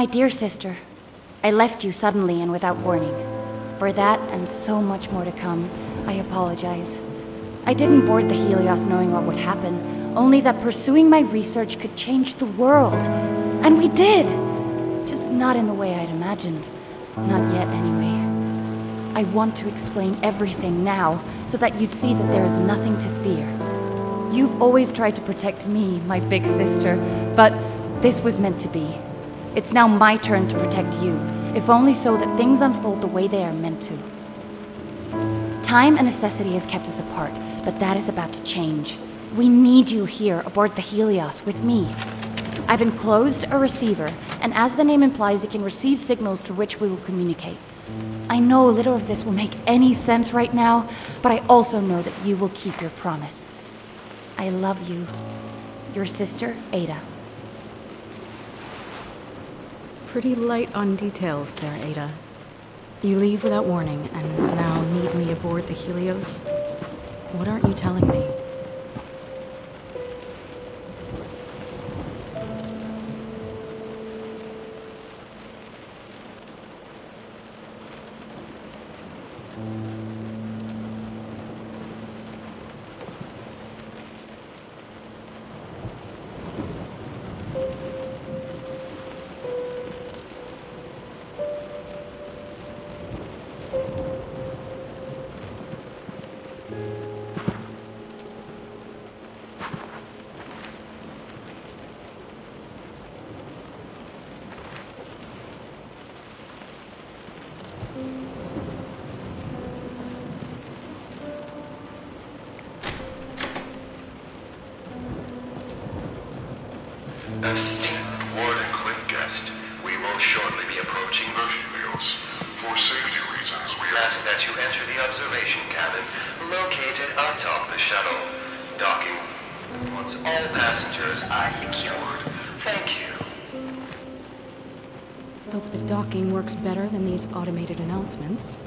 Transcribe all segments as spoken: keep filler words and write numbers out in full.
My dear sister, I left you suddenly and without warning. For that and so much more to come, I apologize. I didn't board the Helios knowing what would happen, only that pursuing my research could change the world. And we did! Just not in the way I'd imagined. Not yet, anyway. I want to explain everything now, so that you'd see that there is nothing to fear. You've always tried to protect me, my big sister, but this was meant to be. It's now my turn to protect you, if only so that things unfold the way they are meant to. Time and necessity has kept us apart, but that is about to change. We need you here aboard the Helios with me. I've enclosed a receiver, and as the name implies, it can receive signals through which we will communicate. I know little of this will make any sense right now, but I also know that you will keep your promise. I love you. Your sister, Ada. Pretty light on details there, Ada. You leave without warning, and now need me aboard the Helios? What aren't you telling me? Esteemed Warden Cliff guest, we will shortly be approaching the Helios. For safety reasons, we ask that you enter the observation cabin located atop the shuttle docking. Once all passengers are secured, thank you. Hope the docking works better than these automated announcements.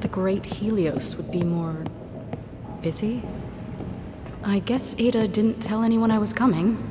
the great Helios would be more busy. I guess Ada didn't tell anyone I was coming.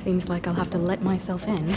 Seems like I'll have to let myself in.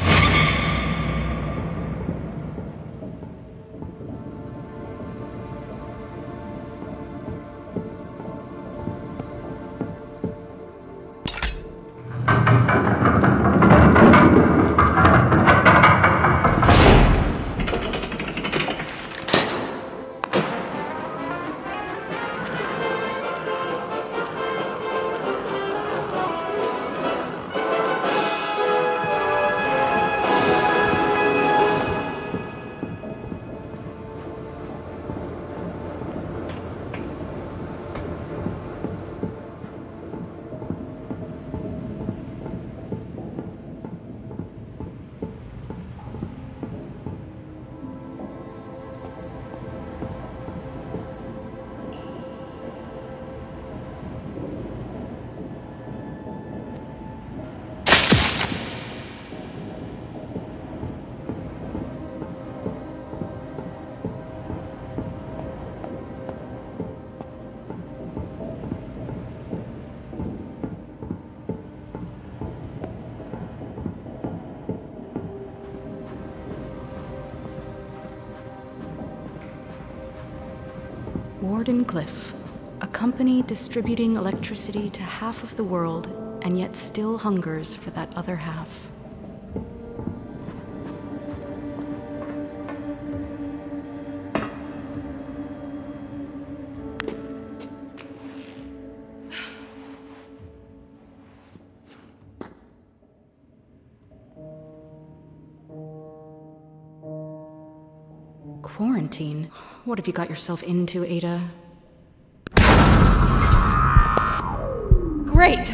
Warden Cliff, a company distributing electricity to half of the world and yet still hungers for that other half. Quarantine? What have you got yourself into, Ada? Great!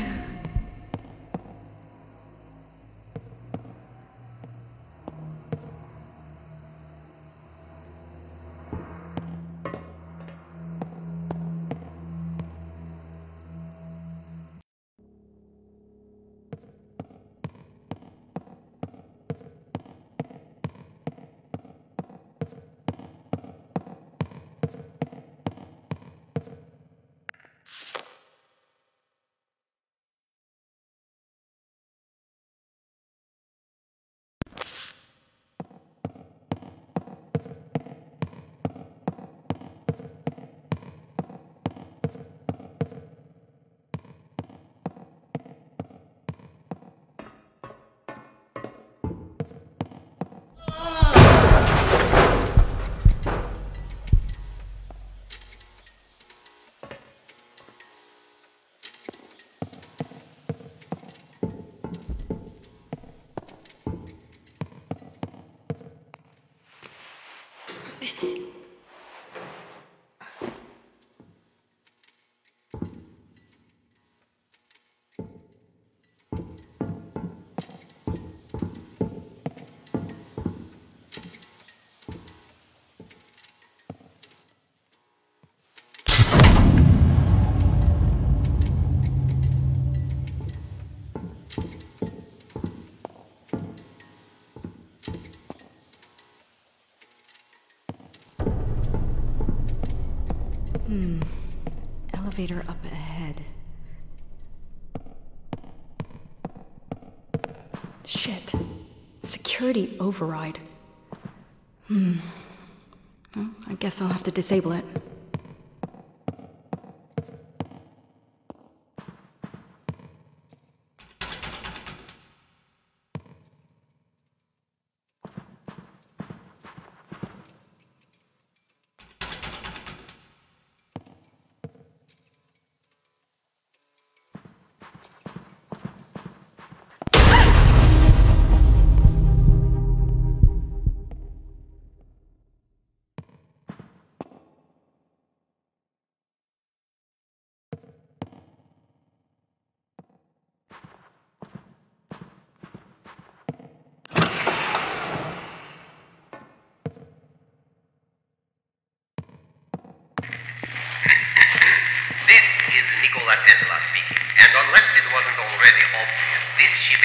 Hmm. Elevator up ahead. Shit. Security override. Hmm. Well, I guess I'll have to disable it.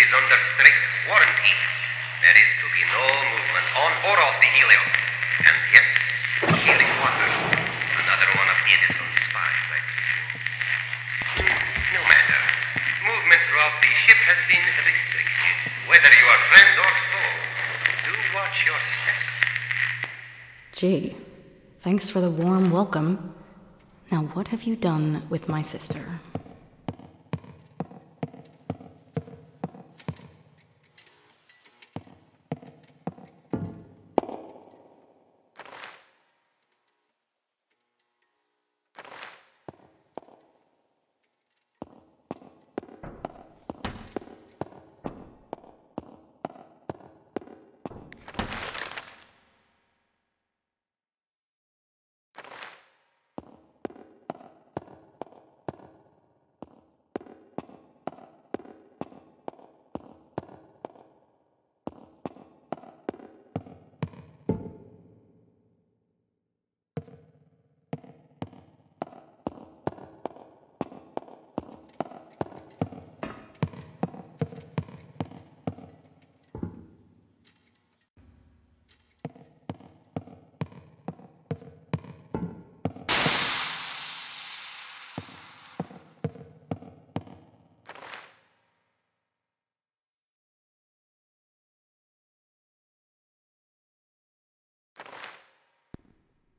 Under strict warranty. There is to be no movement on or off the Helios. And yet, here in water, another one of Edison's spies, I feel. No matter. Movement throughout the ship has been restricted. Whether you are friend or foe, do watch your step. Gee, thanks for the warm welcome. Now what have you done with my sister?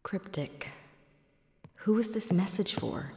Cryptic. Who is this message for?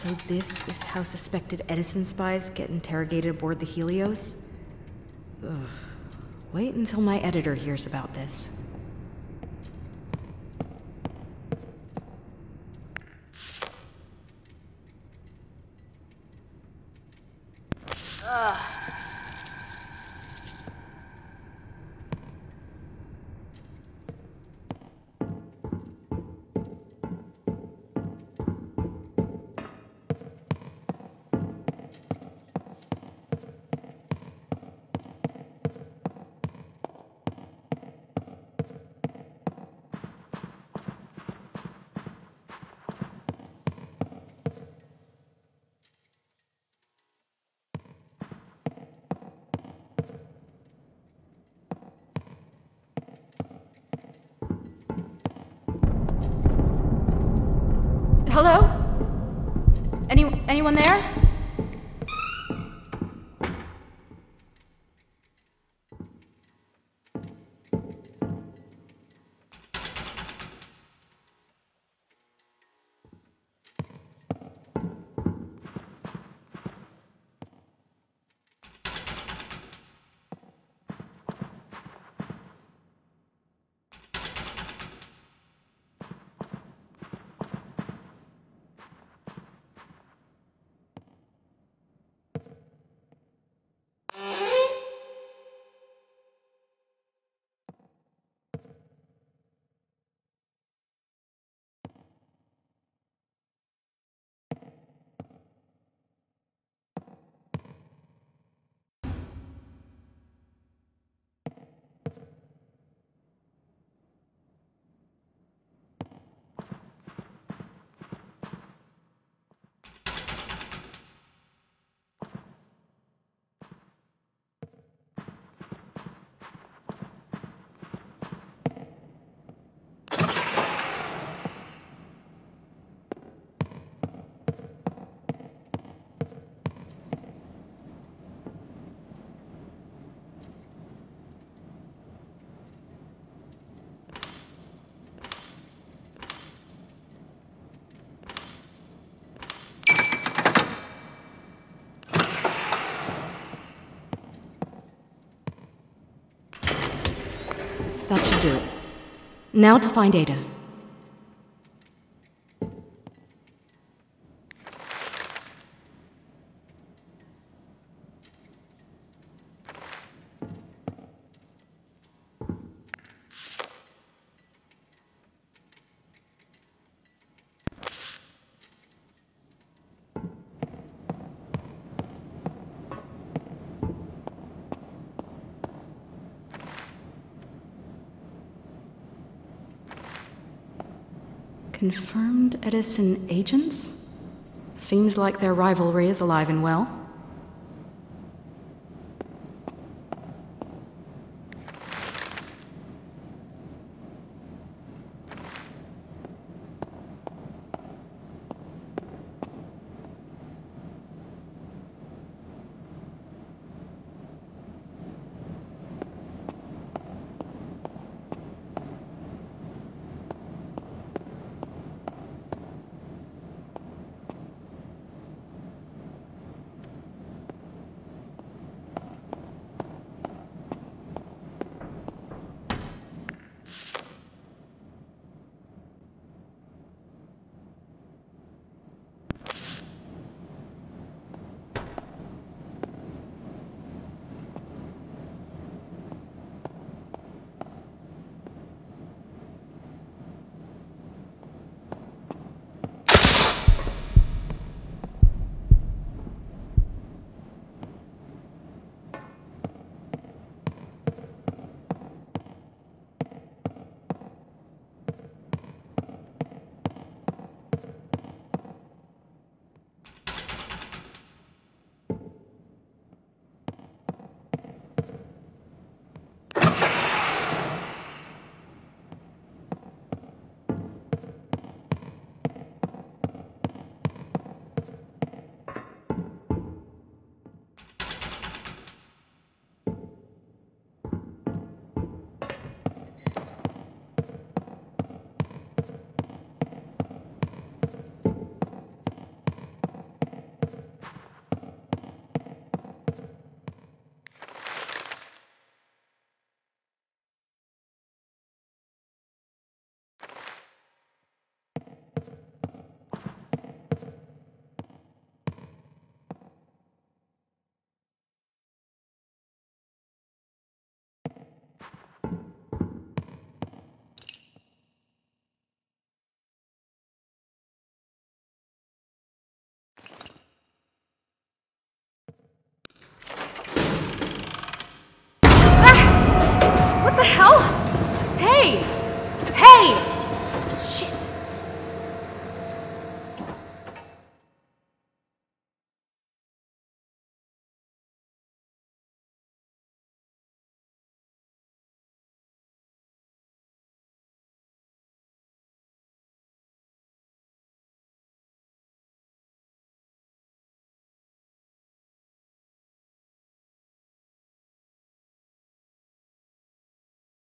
So this is how suspected Edison spies get interrogated aboard the Helios? Ugh. Wait until my editor hears about this. Hello? Any anyone there? That should do it. Now to find Ada. Confirmed Edison agents? Seems like their rivalry is alive and well. What the hell? Hey!